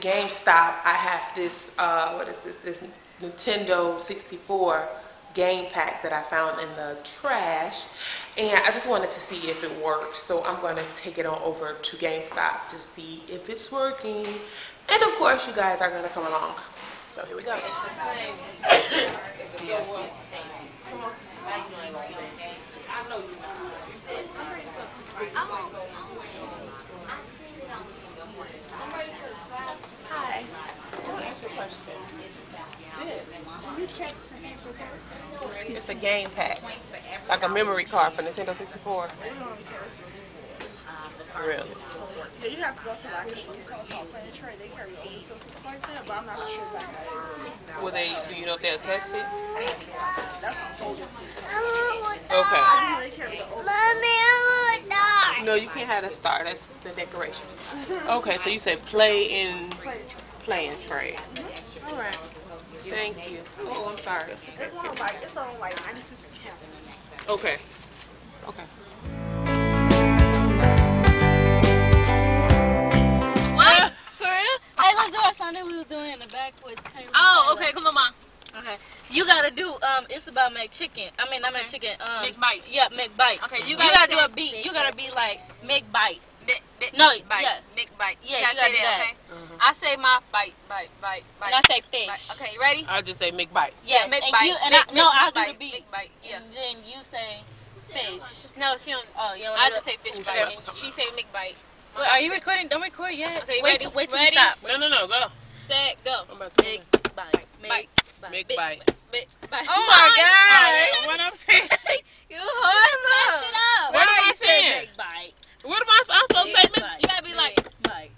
GameStop, I have this, this Nintendo 64 game pack that I found in the trash, and I just wanted to see if it worked, so I'm going to take it on over to GameStop to see if it's working, and of course you guys are going to come along, so here we go. Hi. I want to ask you a question. It's a game pack, like a memory card for Nintendo 64. Really? Yeah, you have to go to like a trade. They carry stuff like that, but I'm not sure about that. Will they? Do you know if they'll test it? That's older. Okay. No, you can't have a star. That's the decoration. Okay, so you said play and trade. All right. Thank you. Oh, I'm sorry. It's on like 96%. Okay. Okay. What? For real? Hey, let's do our Sunday we was doing in the backwards. Oh, okay. Come on, Mom. Okay. You gotta do it's about McChicken. I mean not McChicken. McBite. Yeah, McBite. Okay. You gotta do a beat. You gotta be like McBite. No, bite. Yeah. McBite. Yeah, you gotta do that. Okay. I say my bite. And I say fish. Bite. Okay, you ready? I just say McBite. Yeah, McBite. I'll do the beat. McBite. Yeah. And then you say fish. No, she don't. Oh, you don't. I just say fish bite. And she say McBite. Wait, are you recording? Don't record yet. Okay, wait till you stop. No, go. Set, go. McBite. McBite. Oh my God! What up? You hard it up. What am I saying? McBite. What am I supposed to say? You gotta be like McBite.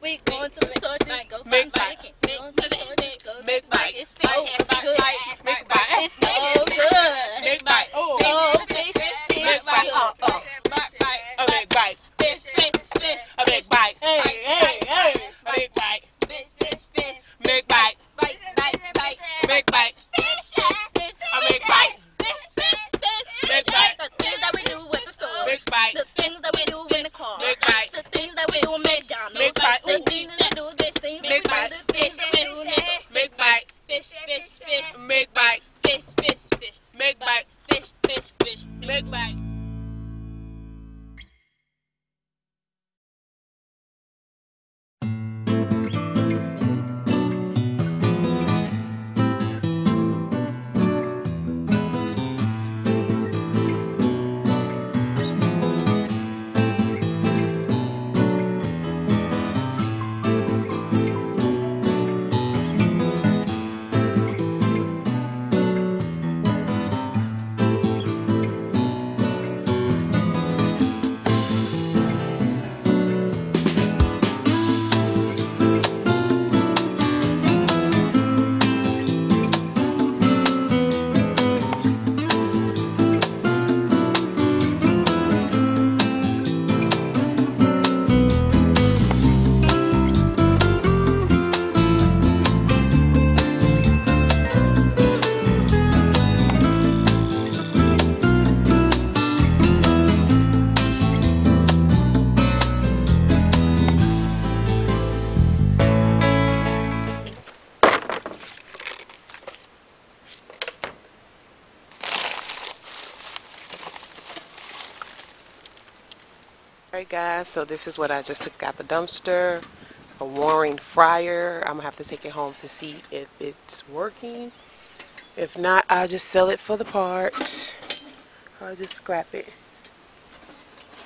We going to the store to go McBite. It's so good. McBite. It's so good. McBite. Oh, fish. McBite. Oh. McBite. Fish. McBite. Hey. McBite. Fish. McBite. McBite. Guys, so this is what I just took out the dumpster, a Waring fryer. I'm gonna have to take it home to see if it's working. If not, I'll just sell it for the parts. I'll just scrap it.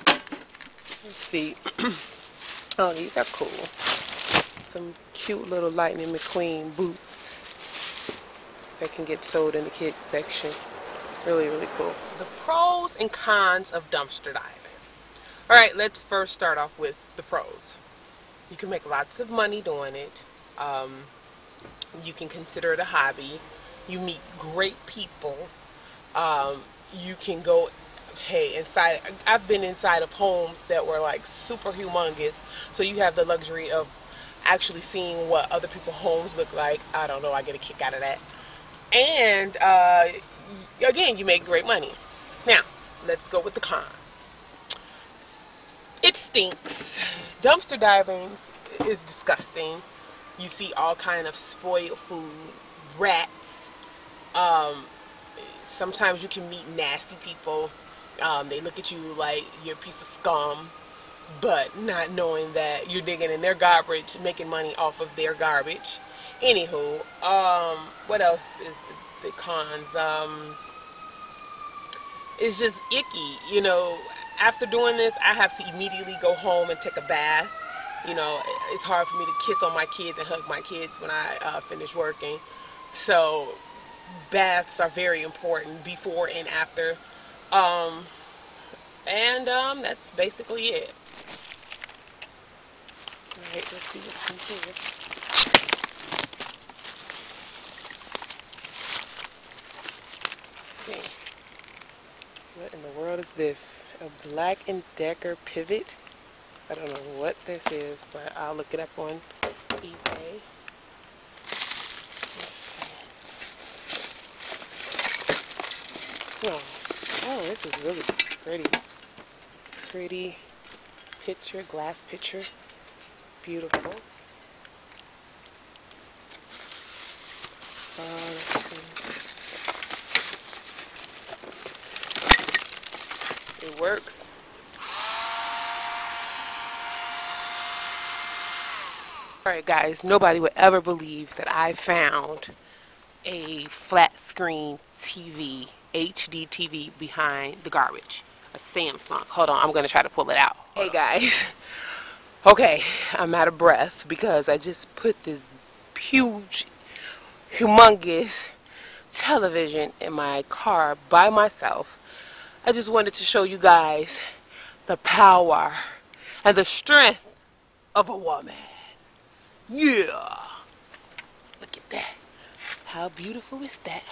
Let's see. Oh, these are cool. Some cute little Lightning McQueen boots. They can get sold in the kids section. Really, really cool. The pros and cons of dumpster diving. Alright, let's first start off with the pros. You can make lots of money doing it. You can consider it a hobby. You meet great people. You can go, inside. I've been inside of homes that were like super humongous. So you have the luxury of actually seeing what other people's homes look like. I don't know, I get a kick out of that. And again, you make great money. Now, let's go with the cons. It stinks. Dumpster diving is disgusting. You see all kind of spoiled food, rats. Sometimes you can meet nasty people. They look at you like you're a piece of scum, but not knowing that you're digging in their garbage, making money off of their garbage. Anywho, what else is the cons? It's just icky, you know. After doing this, I have to immediately go home and take a bath. You know, it's hard for me to kiss on my kids and hug my kids when I finish working. So baths are very important before and after. That's basically it. Alright, let's see what's in here. Okay. What in the world is this? A Black and Decker pivot? I don't know what this is, but I'll look it up on eBay. Oh. Oh, this is really pretty. Pretty picture, glass picture. Beautiful. Let's see. It works. Alright guys, nobody would ever believe that I found a flat screen TV. HD TV behind the garbage. A Samsung. Hold on, I'm going to try to pull it out. Hey guys. Okay, I'm out of breath because I just put this huge, humongous television in my car by myself. I just wanted to show you guys the power and the strength of a woman. Yeah. Look at that. How beautiful is that?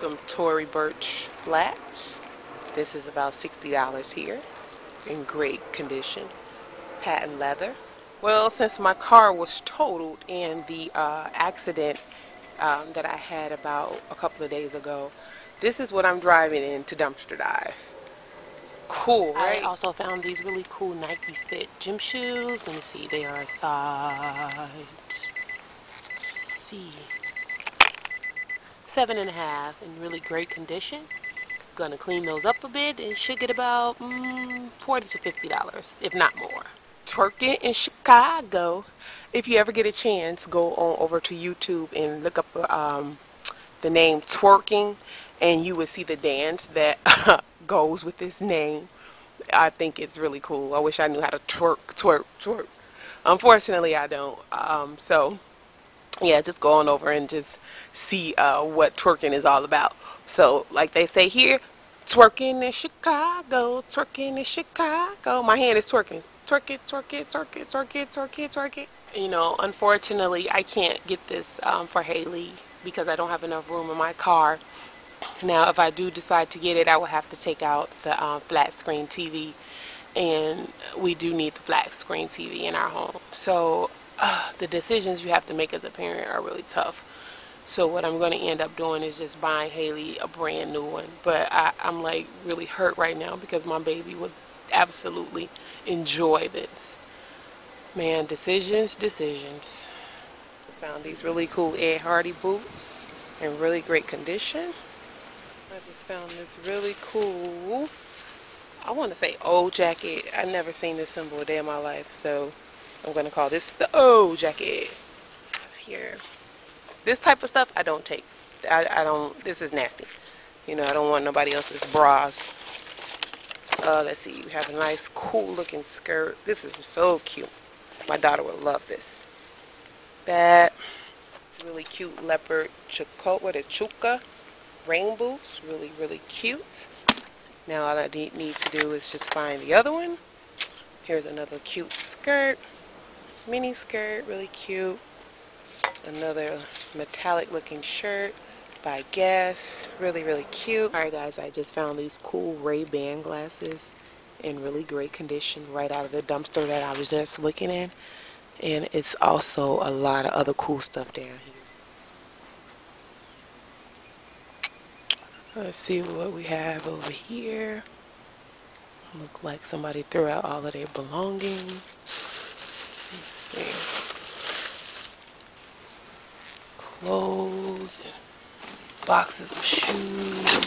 Some Tory Burch flats. This is about $60 here, in great condition. Patent leather. Well, since my car was totaled in the accident that I had about a couple of days ago, this is what I'm driving in to dumpster dive. Cool, right? I also found these really cool Nike fit gym shoes. Let me see, they are size C. 7.5 in really great condition. Gonna clean those up a bit and should get about $40 to $50, if not more. Twerking in Chicago. If you ever get a chance, go on over to YouTube and look up the name twerking, and you will see the dance that goes with this name. I think it's really cool. I wish I knew how to twerk. Unfortunately, I don't. So yeah, just go on over and just see what twerking is all about. So like they say here, twerking in Chicago, twerking in Chicago. My hand is twerking. Twerk it, twerk it, twerk it, twerk it, twerk it, twerk it. You know, unfortunately, I can't get this for Haley because I don't have enough room in my car. Now, if I do decide to get it, I will have to take out the flat screen TV, and we do need the flat screen TV in our home. So the decisions you have to make as a parent are really tough. So what I'm going to end up doing is just buying Haley a brand new one. But I'm like really hurt right now because my baby would absolutely enjoy this. Man, decisions, decisions. I found these really cool Ed Hardy boots in really great condition. I just found this really cool, I want to say old jacket. I've never seen this symbol a day in my life. So I'm going to call this the old jacket. Here. This type of stuff I don't take. I don't, this is nasty. You know, I don't want nobody else's bras. Let's see, you have a nice, cool looking skirt. This is so cute. My daughter would love this. That, it's really cute leopard choco, what is chuka? Rain boots, really, really cute. Now all I need to do is just find the other one. Here's another cute skirt. Mini skirt, really cute. Another metallic looking shirt by Guess, really, really cute. Alright guys, I just found these cool Ray-Ban glasses in really great condition right out of the dumpster that I was just looking in, and it's also a lot of other cool stuff down here. Let's see what we have over here. Look like somebody threw out all of their belongings. Let's see. Clothes, boxes of shoes.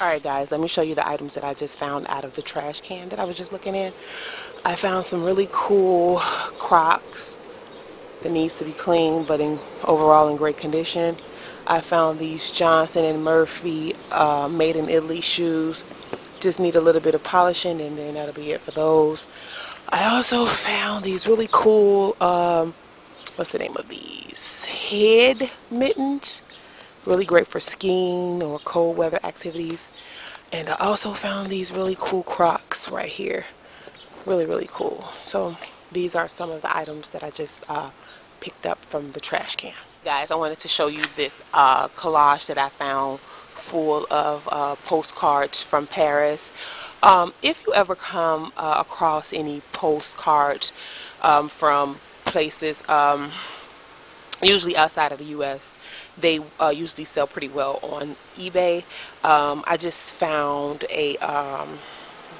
Alright guys, let me show you the items that I just found out of the trash can that I was just looking in. I found some really cool Crocs that needs to be cleaned but in overall in great condition. I found these Johnston and Murphy made in Italy shoes. Just need a little bit of polishing and then that'll be it for those. I also found these really cool, what's the name of these? Head mittens. Really great for skiing or cold weather activities. And I also found these really cool Crocs right here. Really, really cool. So these are some of the items that I just picked up from the trash can. Guys, I wanted to show you this collage that I found full of postcards from Paris. If you ever come across any postcards from places, usually outside of the U.S., they usually sell pretty well on eBay. I just found a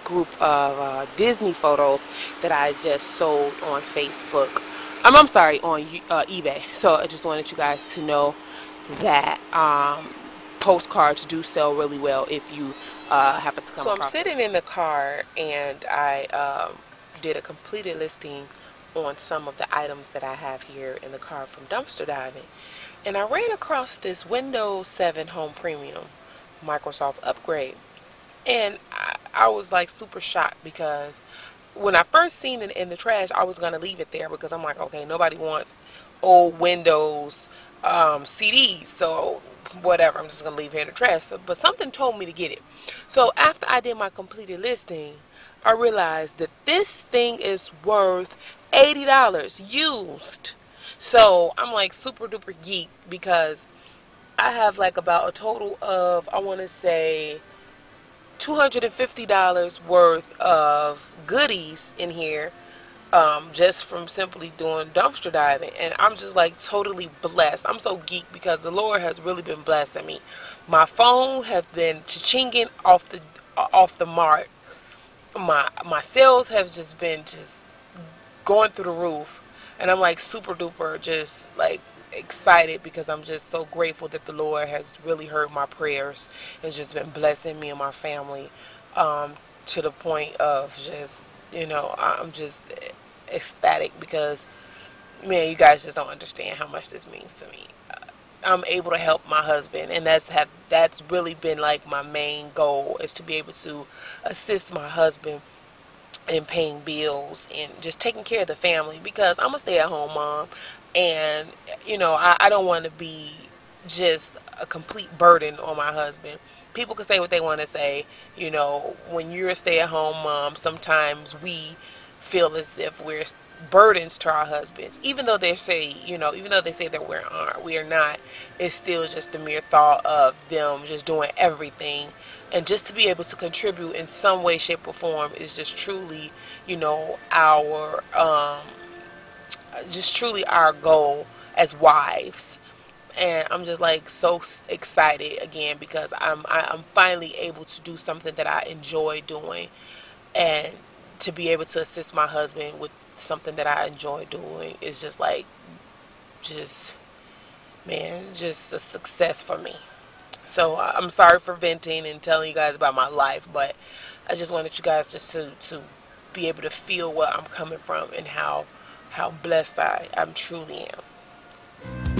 group of Disney photos that I just sold on Facebook. I'm sorry, on eBay. So I just wanted you guys to know that postcards do sell really well if you happen to come across. So I'm sitting in the car and I did a completed listing on some of the items that I have here in the car from dumpster diving, and I ran across this Windows 7 Home Premium Microsoft upgrade, and I was like super shocked because when I first seen it in the trash, I was gonna leave it there because I'm like, okay, nobody wants old Windows CDs, so whatever, I'm just gonna leave it in the trash. But something told me to get it. So after I did my completed listing, I realized that this thing is worth $80 used. So I'm like super duper geek because I have like about a total of, I want to say, $250 worth of goodies in here just from simply doing dumpster diving, and I'm just like totally blessed. I'm so geek because the Lord has really been blessing me. My phone has been cha-chinging off the mark. My sales have just been going through the roof, and I'm like super duper just like excited because I'm just so grateful that the Lord has really heard my prayers and just been blessing me and my family to the point of just, you know, I'm just ecstatic because, man, you guys just don't understand how much this means to me. I'm able to help my husband, and that's really been like my main goal, is to be able to assist my husband and paying bills and just taking care of the family, because I'm a stay-at-home mom, and you know, I don't want to be just a complete burden on my husband. People can say what they want to say, you know, when you're a stay-at-home mom, sometimes we feel as if we're burdens to our husbands, even though they say, you know, even though they say that we are not. It's still just the mere thought of them just doing everything, and just to be able to contribute in some way, shape, or form is just truly, you know, our just truly our goal as wives. And I'm just like so excited again because I'm finally able to do something that I enjoy doing, and to be able to assist my husband with something that I enjoy doing is just like, just, man, just a success for me. So I'm sorry for venting and telling you guys about my life, but I just wanted you guys just to be able to feel where I'm coming from and how blessed I truly am.